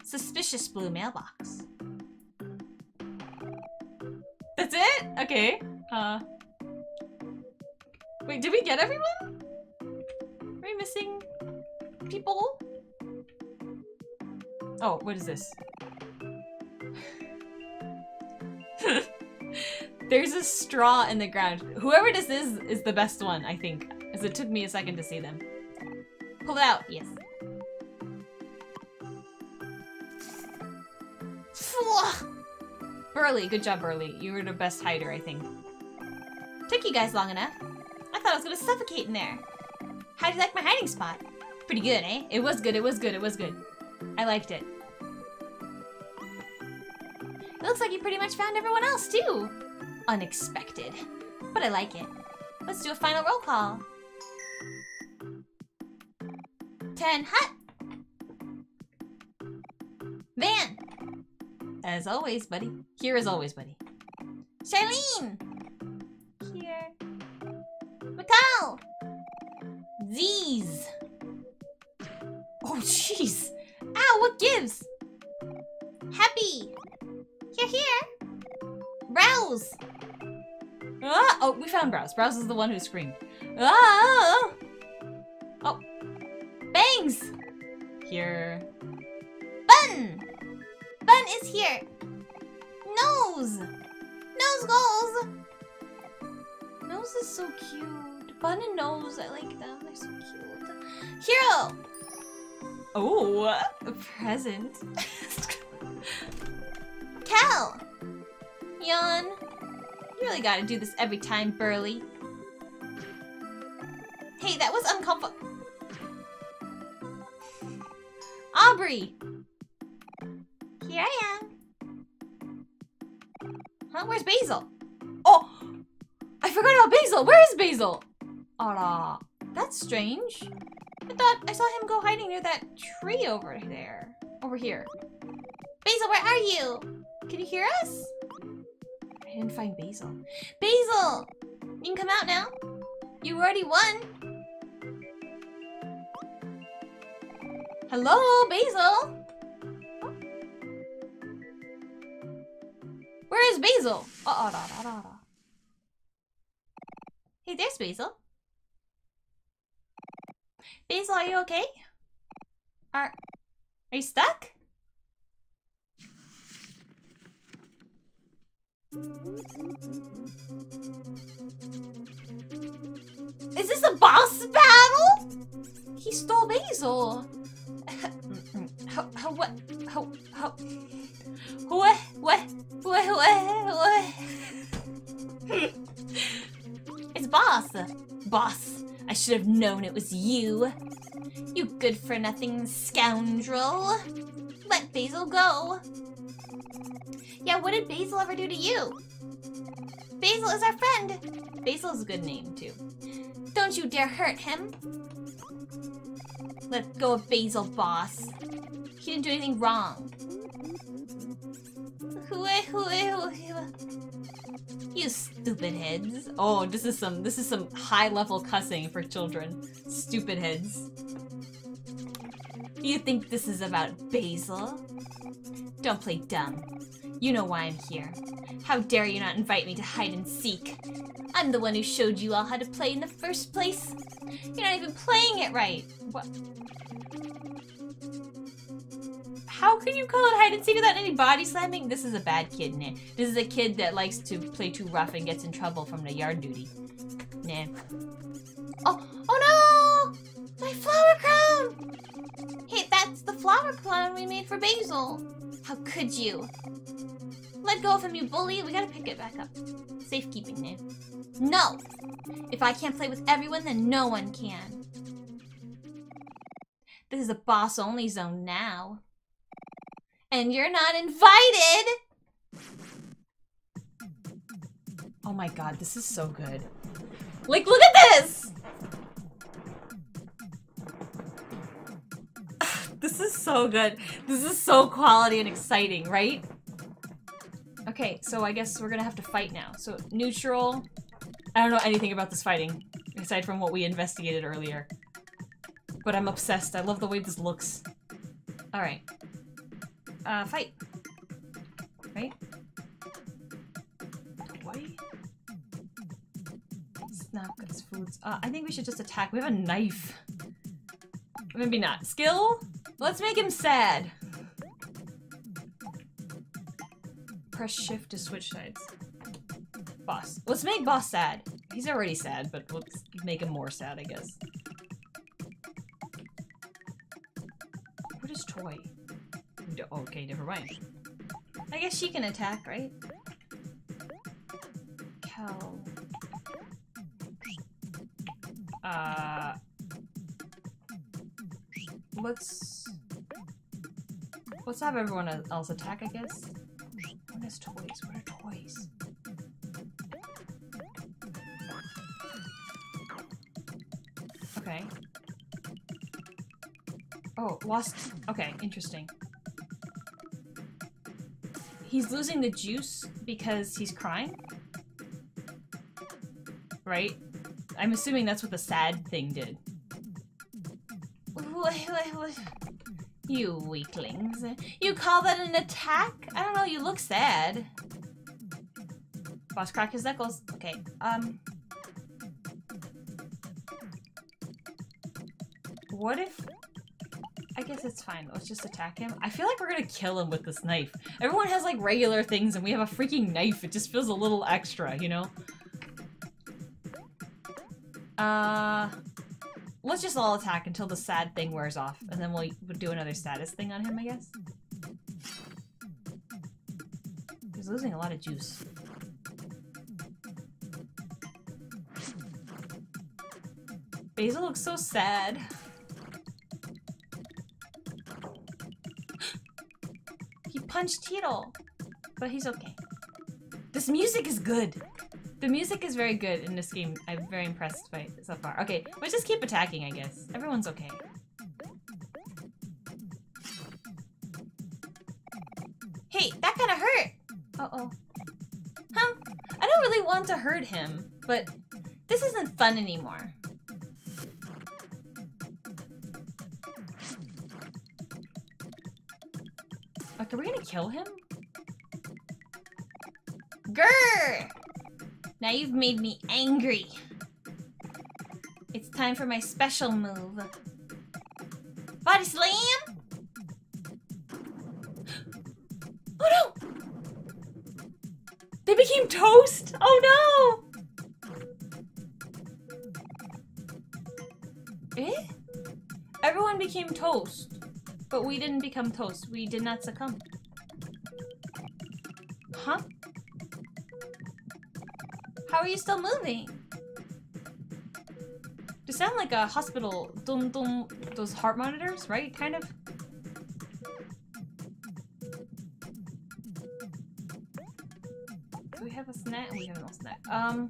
Suspicious blue mailbox. That's it? Okay. Uh... Wait, did we get everyone? Are we missing... people? Oh, what is this? There's a straw in the ground. Whoever this is, is the best one, I think. Because it took me a second to see them. Pull it out. Yes. Burly. Good job, Burly. You were the best hider, I think. Took you guys long enough. I thought I was going to suffocate in there. How'd you like my hiding spot? Pretty good, eh? It was good, it was good, it was good. I liked it. It looks like you pretty much found everyone else, too. Unexpected. But I like it. Let's do a final roll call. Ten Hut! Van! As always, buddy. Here as always, buddy. Charlene! Here. Z's. Oh, jeez. Ow, what gives? Happy. You're here. Browse. Ah, oh, we found Browse. Browse is the one who screamed. Ah, oh. Bangs. Here. Bun. Bun is here. Nose. Nose goes. Nose is so cute. Bun and Nose, I like them. They're so cute. Hero. Oh, a present. Kel. Yawn. You really gotta do this every time, Burly. Hey, that was uncomfortable. Aubrey. Here I am. Huh? Where's Basil? Oh, I forgot about Basil. Where is Basil? Ah, that's strange. I thought I saw him go hiding near that tree over there. Over here. Basil, where are you? Can you hear us? I didn't find Basil. Basil! You can come out now. You already won. Hello, Basil! Huh? Where is Basil? Uh-oh, da, da, da, da. Hey, there's Basil. Basil, are you okay? Are, are you stuck? Is this a boss battle? He stole Basil. How, how, what, how, how, what, what, what, what, what? It's boss. Boss, I should have known it was you. You good-for-nothing scoundrel. Let Basil go. Yeah, what did Basil ever do to you? Basil is our friend. Basil's a good name, too. Don't you dare hurt him. Let go of Basil, boss. He didn't do anything wrong. You stupid heads. Oh, this is some this is some high-level cussing for children. Stupid heads. You think this is about Basil? Don't play dumb. You know why I'm here. How dare you not invite me to hide and seek? I'm the one who showed you all how to play in the first place. You're not even playing it right. What? How can you call it hide and seek without any body slamming? This is a bad kid, nah. This is a kid that likes to play too rough and gets in trouble from the yard duty. Nah. Oh, oh no! My flower crown! Hey, that's the flower crown we made for Basil. How could you? Let go of him, you bully. We gotta pick it back up. Safekeeping, man. No! If I can't play with everyone, then no one can. This is a boss-only zone now. And you're not invited! Oh my god, this is so good. Like, look at this! This is so good. This is so quality and exciting, right? Okay, so I guess we're gonna have to fight now. So, neutral. I don't know anything about this fighting, aside from what we investigated earlier. But I'm obsessed. I love the way this looks. Alright. Uh, fight. Right? Why? Snap those foods. Uh, I think we should just attack. We have a knife. Maybe not. Skill? Let's make him sad. Press shift to switch sides. Boss. Let's make boss sad. He's already sad, but let's make him more sad, I guess. What is toy? Okay, never mind. I guess she can attack, right? Cow. Uh... Let's... Let's have everyone else attack, I guess. What is toys? What are toys? Okay. Oh, lost... Okay, interesting. He's losing the juice because he's crying? Right? I'm assuming that's what the sad thing did. You weaklings. You call that an attack? I don't know, you look sad. Boss crack his knuckles. Okay, um... what if... I guess it's fine. Let's just attack him. I feel like we're gonna kill him with this knife. Everyone has, like, regular things, and we have a freaking knife. It just feels a little extra, you know? Uh... Let's just all attack until the sad thing wears off, and then we'll, we'll do another status thing on him, I guess. He's losing a lot of juice. Basil looks so sad. He punched Hero, but he's okay. This music is good. The music is very good in this game. I'm very impressed by it so far. Okay, we'll just keep attacking, I guess. Everyone's okay. Hey, that kinda hurt! Uh-oh. Huh? I don't really want to hurt him, but this isn't fun anymore. Okay, we're gonna kill him? Grrr! Now you've made me angry. It's time for my special move. Body slam! Oh no! They became toast! Oh no! Eh? Everyone became toast. But we didn't become toast. We did not succumb. Huh? How are you still moving? You sound like a hospital, dum dum, those heart monitors, right? Kind of. Do we have a snack? We have no snack. Um.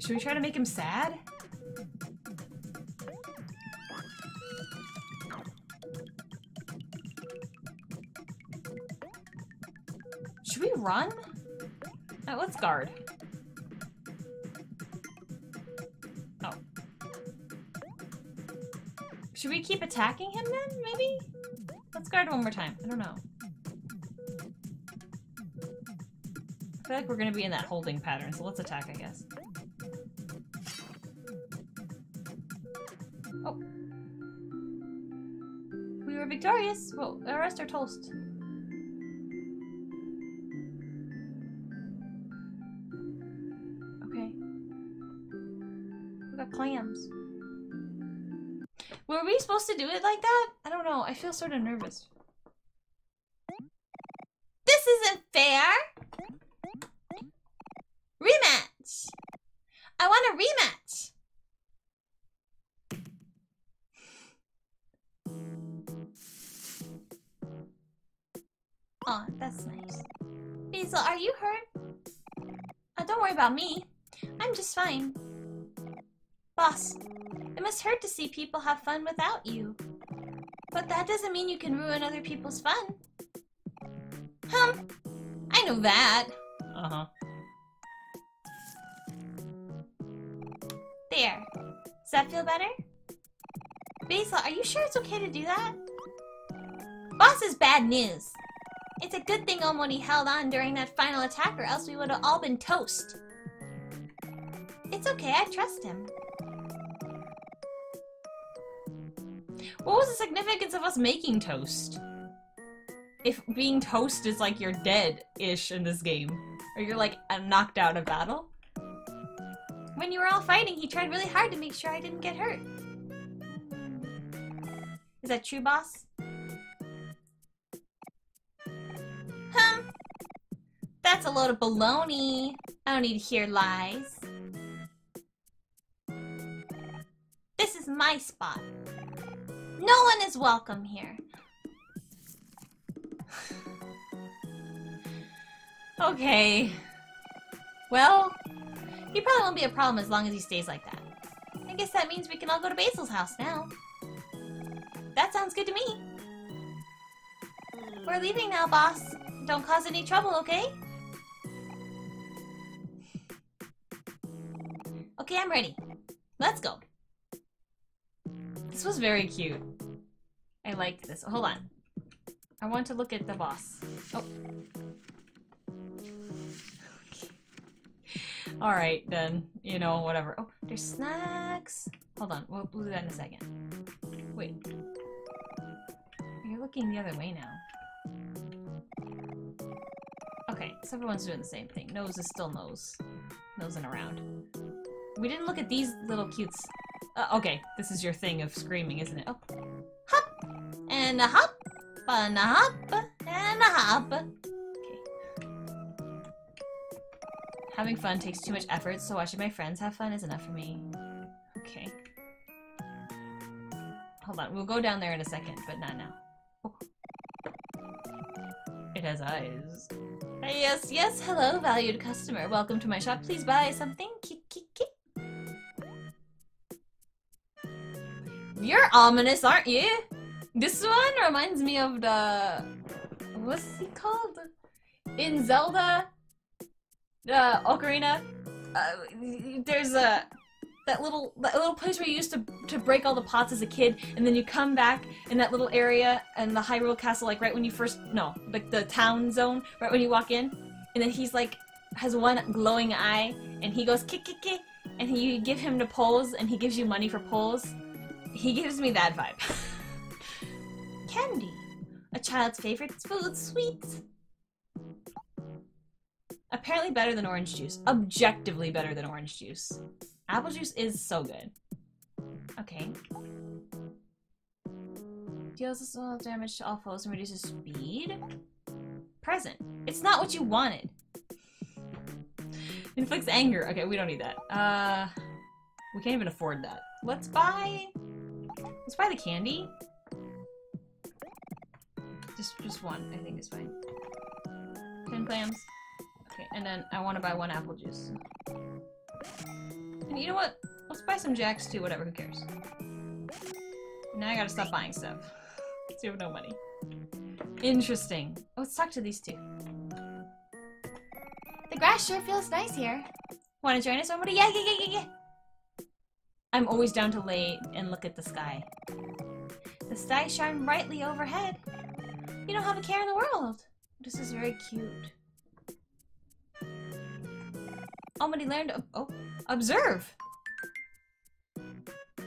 Should we try to make him sad? Run? Oh, let's guard. Oh. Should we keep attacking him then, maybe? Let's guard one more time. I don't know. I feel like we're gonna be in that holding pattern, so let's attack, I guess. Oh. We were victorious. Well, the rest are toast. Clams. Were we supposed to do it like that? I don't know. I feel sort of nervous. This isn't fair! Rematch! I want a rematch! Aw, oh, that's nice. Basil, are you hurt? Oh, don't worry about me. I'm just fine. Boss, it must hurt to see people have fun without you. But that doesn't mean you can ruin other people's fun. Hum, I know that. Uh-huh. There. Does that feel better? Basil, are you sure it's okay to do that? Boss is bad news. It's a good thing Omori held on during that final attack or else we would have all been toast. It's okay, I trust him. What was the significance of us making toast? If being toast is like you're dead-ish in this game. Or you're like knocked out of battle. When you were all fighting, he tried really hard to make sure I didn't get hurt. Is that true, boss? Huh? That's a load of baloney. I don't need to hear lies. This is my spot. No one is welcome here. Okay. Well, he probably won't be a problem as long as he stays like that. I guess that means we can all go to Basil's house now. That sounds good to me. We're leaving now, boss. Don't cause any trouble, okay? Okay, I'm ready. Let's go. This was very cute. I liked this. Hold on. I want to look at the boss. Oh. Alright, then. You know, whatever. Oh, there's snacks. Hold on. We'll do that in a second. Wait. You're looking the other way now. Okay, so everyone's doing the same thing. Nose is still nose. Nosing around. We didn't look at these little cutes. Uh, okay, this is your thing of screaming, isn't it? Oh. Hop! And a hop! And a hop! And a hop! Having fun takes too much effort, so watching my friends have fun is enough for me. Okay. Hold on, we'll go down there in a second, but not now. Oh. It has eyes. Hey, yes, yes, hello, valued customer. Welcome to my shop. Please buy something. Kick, kick, kick. You're ominous, aren't you? This one reminds me of the... What's he called? In Zelda... Uh, Ocarina, uh, there's a that little that little place where you used to to break all the pots as a kid, and then you come back in that little area and the Hyrule Castle, like right when you first no, like the town zone, right when you walk in, and then he's like has one glowing eye, and he goes kick kick kick, and he, you give him the poles, and he gives you money for poles. He gives me that vibe. Candy, a child's favorite food, sweets. Apparently better than orange juice. Objectively better than orange juice. Apple juice is so good. Okay. Deals a small damage to all foes and reduces speed. Present. It's not what you wanted. Inflicts anger. Okay, we don't need that. Uh, we can't even afford that. Let's buy... Let's buy the candy. Just, just one, I think is fine. Ten clams. Okay, and then I want to buy one apple juice. And you know what? Let's buy some Jacks too, whatever, who cares. Now I gotta stop buying stuff. So you have no money. Interesting. Oh, let's talk to these two. The grass sure feels nice here. Wanna join us, somebody? Yeah, yeah, yeah, yeah, yeah! I'm always down to lay and look at the sky. The sky shone brightly overhead. You don't have a care in the world. This is very cute. Omori learned to oh, observe!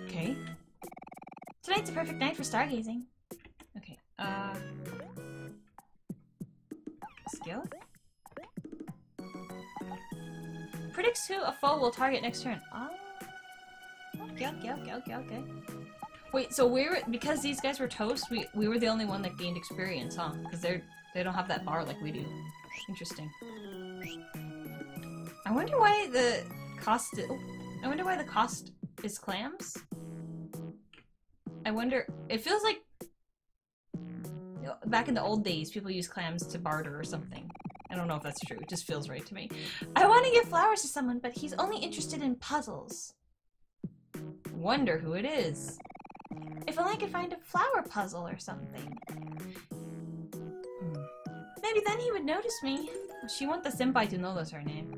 Okay. Tonight's a perfect night for stargazing. Okay, uh... skill? Predicts who a foe will target next turn. Ah. Okay, okay, okay, okay, okay. Wait, so we were- because these guys were toast, we, we were the only one that gained experience, huh? Because they're- they don't have that bar like we do. Interesting. I wonder why the cost is, oh, I wonder why the cost is clams. I wonder, it feels like back in the old days people used clams to barter or something. I don't know if that's true, it just feels right to me. I want to give flowers to someone, but he's only interested in puzzles. Wonder who it is. If only I could find a flower puzzle or something. Maybe then he would notice me. She wants the senpai to know that's her name.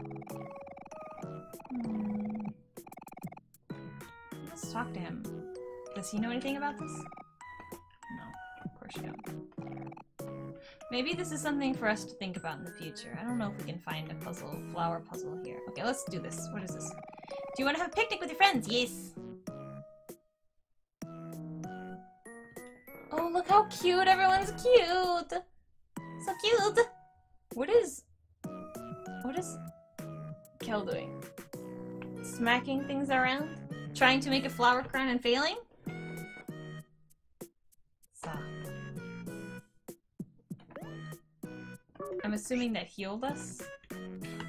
Let's talk to him. Does he know anything about this? No, of course you don't. Maybe this is something for us to think about in the future. I don't know if we can find a puzzle, flower puzzle here. Okay, let's do this. What is this? Do you want to have a picnic with your friends? Yes! Oh, look how cute! Everyone's cute! So cute! What is... What is... Kel doing? Smacking things around? Trying to make a flower crown and failing? So. I'm assuming that healed us?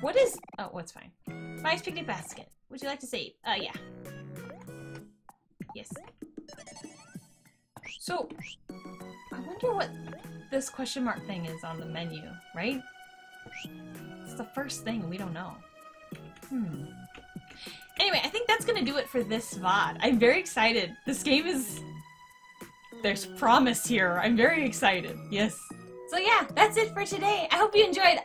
What is- oh, what's fine. Mari's picnic basket. Would you like to save? Uh, yeah. Yes. So, I wonder what this question mark thing is on the menu, right? It's the first thing we don't know. Hmm. Anyway, I think that's gonna do it for this V O D. I'm very excited. This game is... There's promise here. I'm very excited. Yes. So yeah, that's it for today. I hope you enjoyed.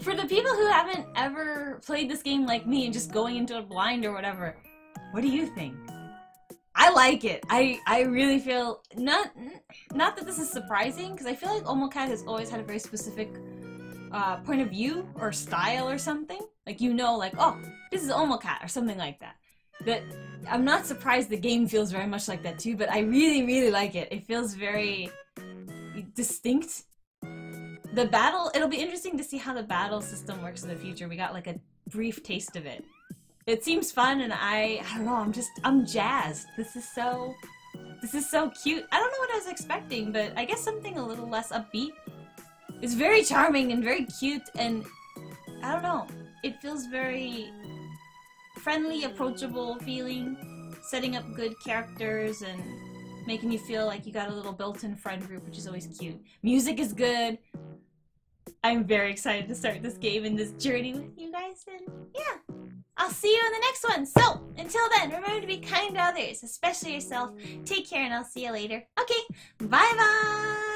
For the people who haven't ever played this game like me and just going into it blind or whatever, what do you think? I like it. I, I really feel, not not that this is surprising, because I feel like Omocat has always had a very specific uh, point of view or style or something. Like, you know, like, oh, this is Omocat or something like that. But I'm not surprised the game feels very much like that too, but I really, really like it. It feels very distinct. The battle, it'll be interesting to see how the battle system works in the future. We got like a brief taste of it. It seems fun, and I, I don't know, I'm just, I'm jazzed. This is so, this is so cute. I don't know what I was expecting, but I guess something a little less upbeat. It's very charming and very cute, and I don't know. It feels very friendly, approachable feeling, setting up good characters and making you feel like you got a little built-in friend group, which is always cute. Music is good. I'm very excited to start this game and this journey with you guys, and yeah. I'll see you in the next one. So, until then, remember to be kind to others, especially yourself. Take care, and I'll see you later. Okay, bye-bye!